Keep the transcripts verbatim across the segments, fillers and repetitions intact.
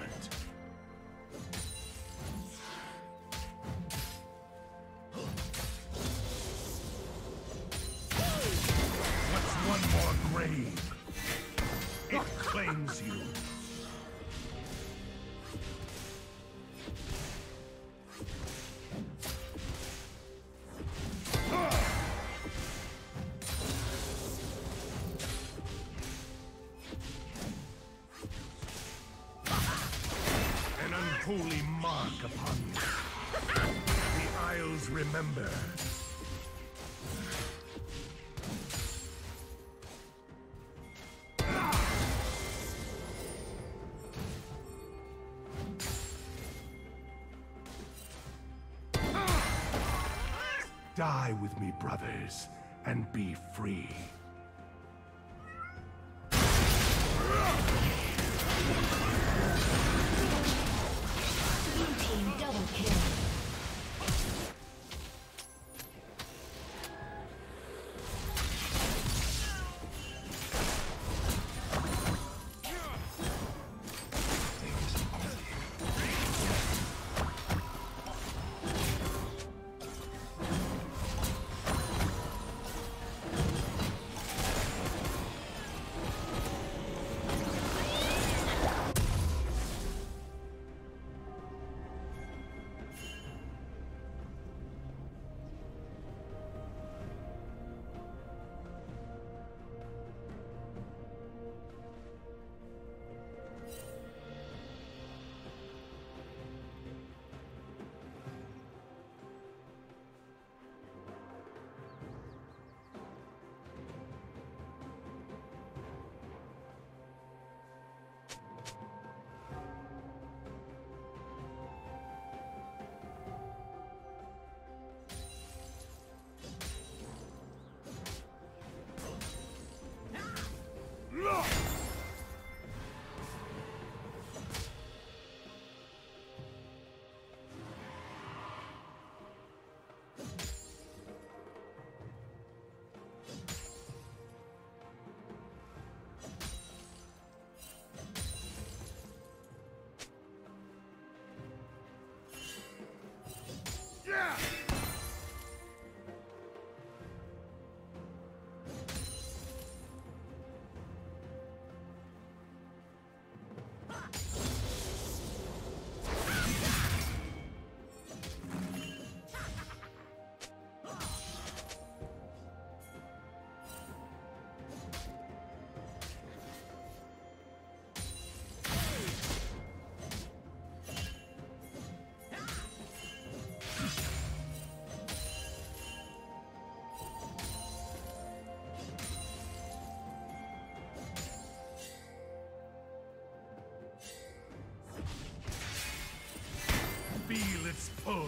moment. What's one more grave? It claims you. Holy mark upon you. The Isles remember. Die with me, brothers, and be free. Feel its pull.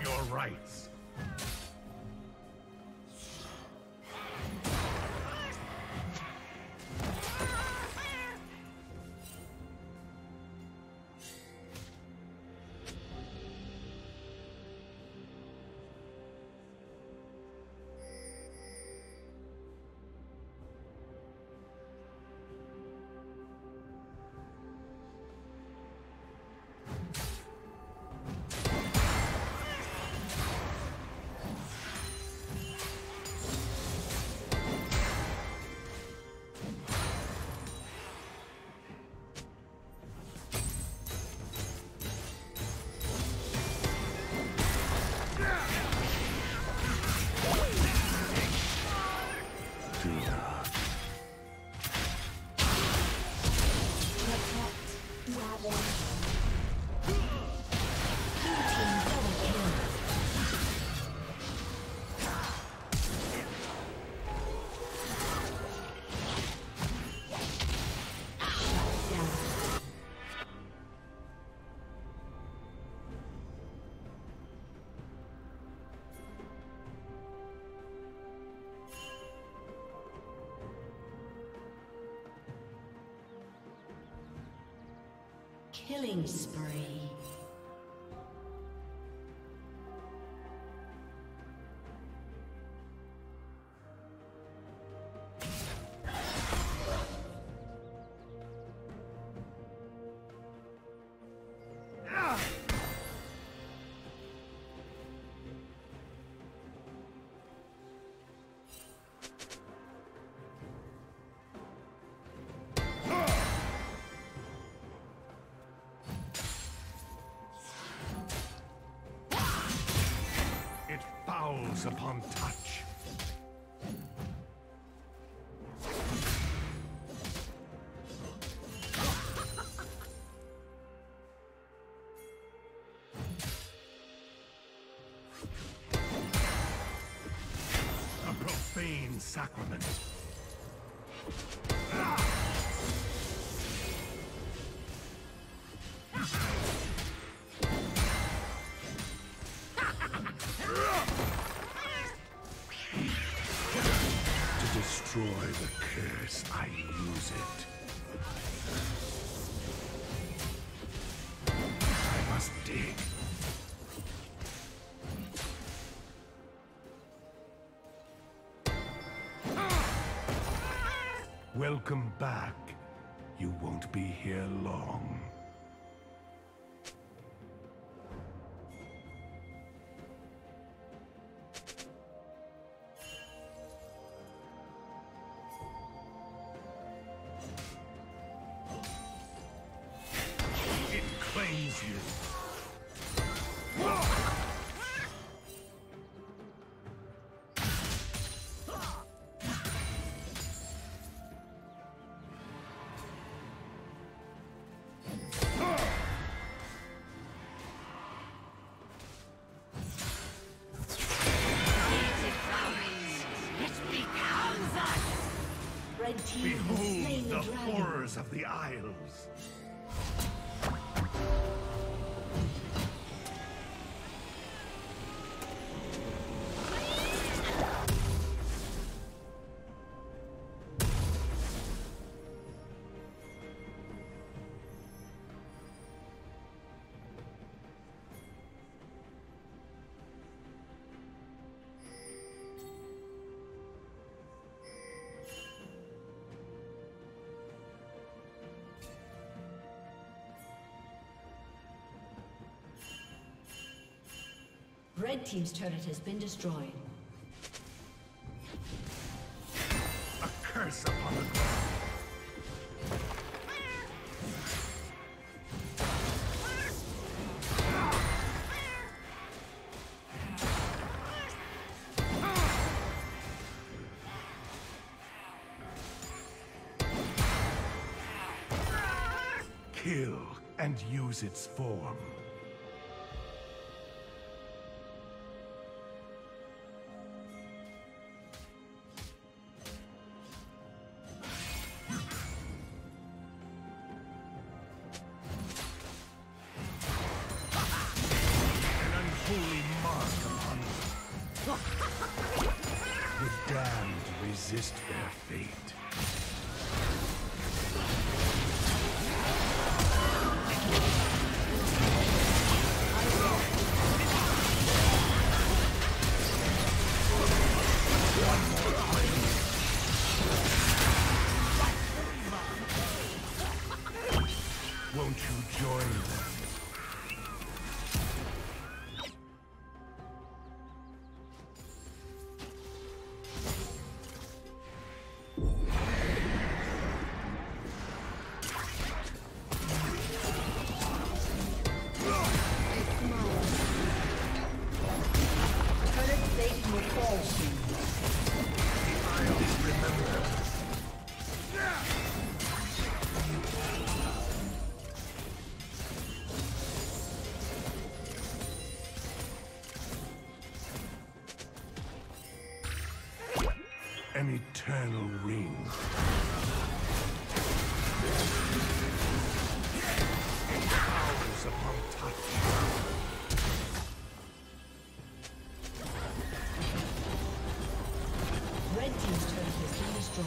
Claim your rights. Killing spree. Upon touch. A profane sacrament. Destroy the curse, I use it. I must dig. Welcome back. You won't be here long. Behold the horrors of the Isles. Red Team's turret has been destroyed. A curse upon the ground. Kill and use its form. resist their fate. Won't you join them? An eternal ring. Powers upon touch. Red team's turret has been destroyed.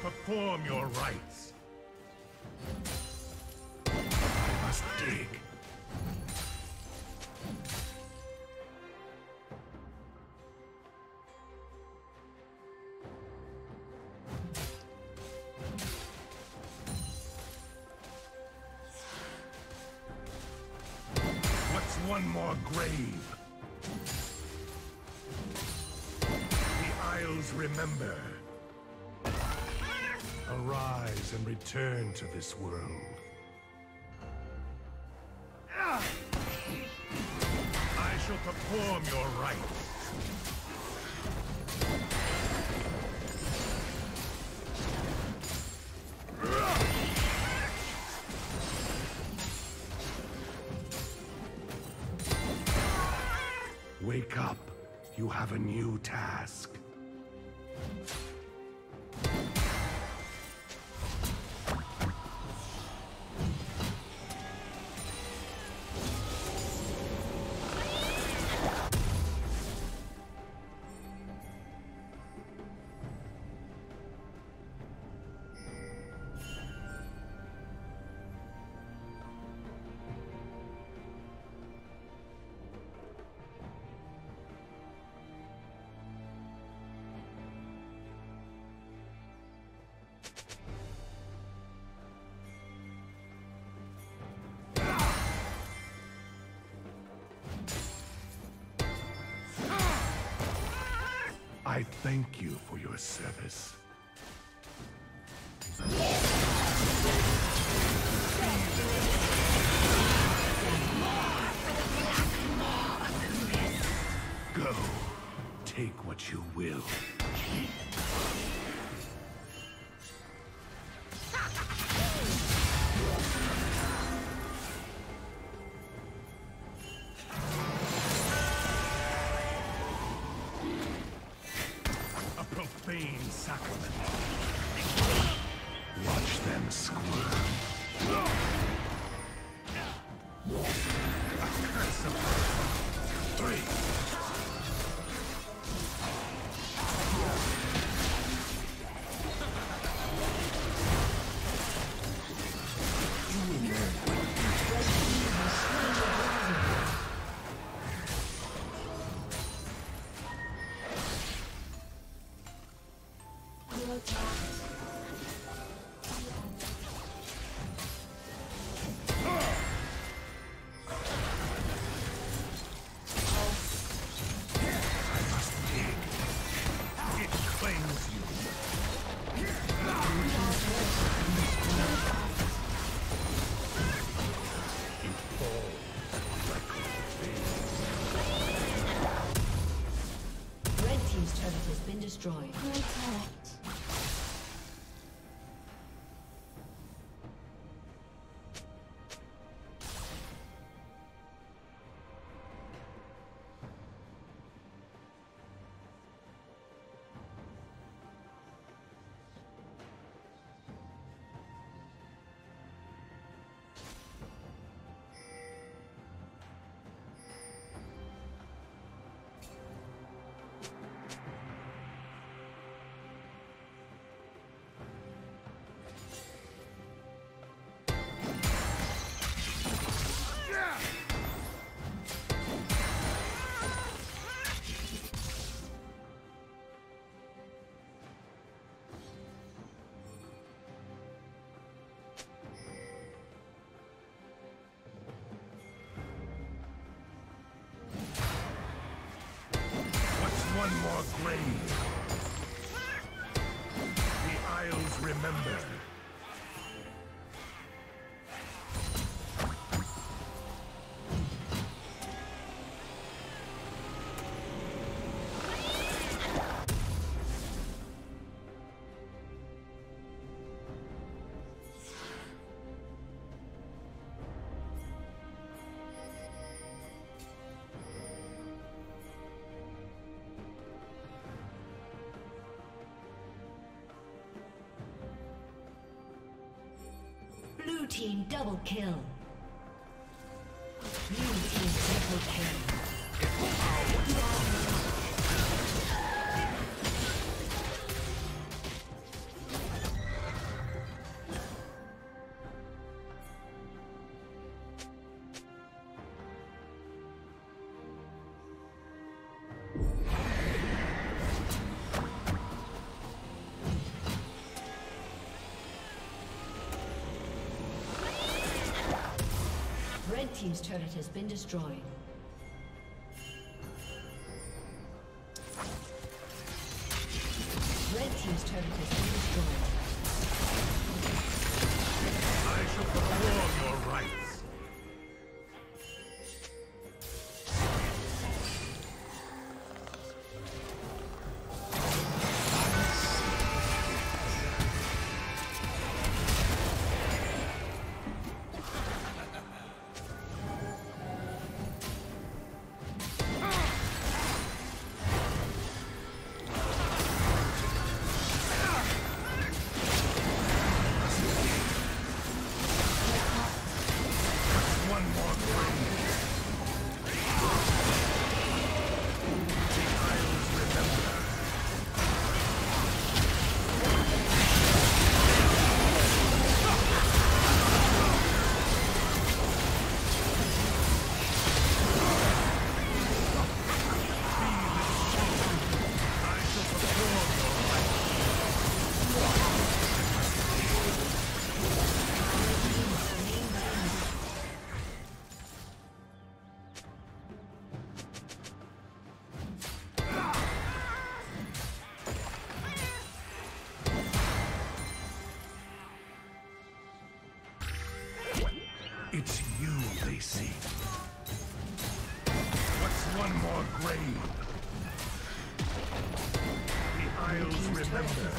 Perform your rites. I must dig. What's one more grave? The Isles remember. Arise and return to this world. I shall perform your rites. Wake up. You have a new task. I thank you for your service. Go, take what you will. Watch them squirm. A curse of three. You will learn what destroyed. your grave. The Isles remember. Blue team double kill. Blue team double kill. Team's turret has been destroyed. It's you they seek. What's one more grave? The Isles remember.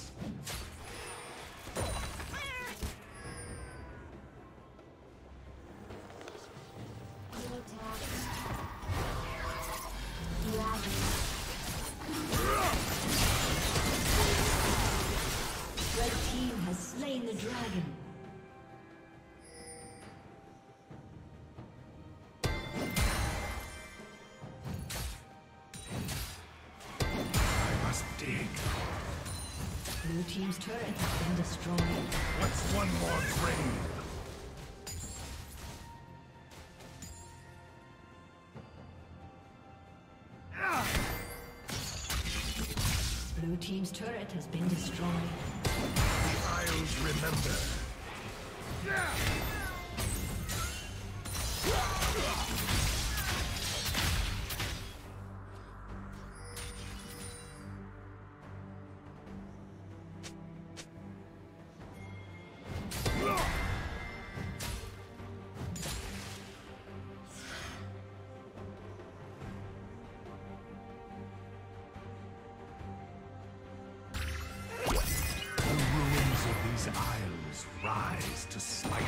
Red team has slain the dragon. Blue team's turret has been destroyed. What's one more grave? Ah! Blue team's turret has been destroyed. The Isles remember. Yeah! Rise to smite you.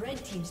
Red team's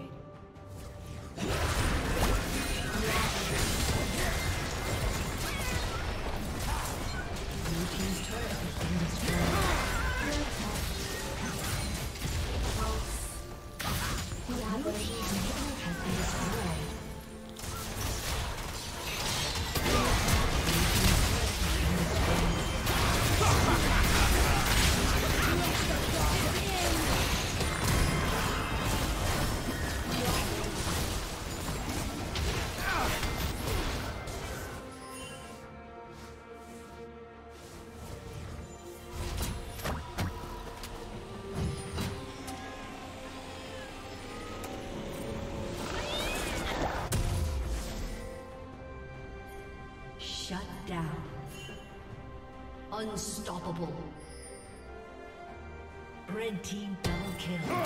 Blue team's turret has been destroyed. Blue team's turret has been destroyed. Shut down. Unstoppable. Red team double kill.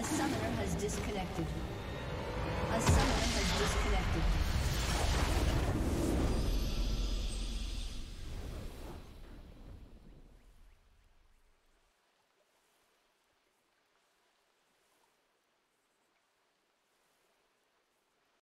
A summoner has disconnected. A summoner has disconnected.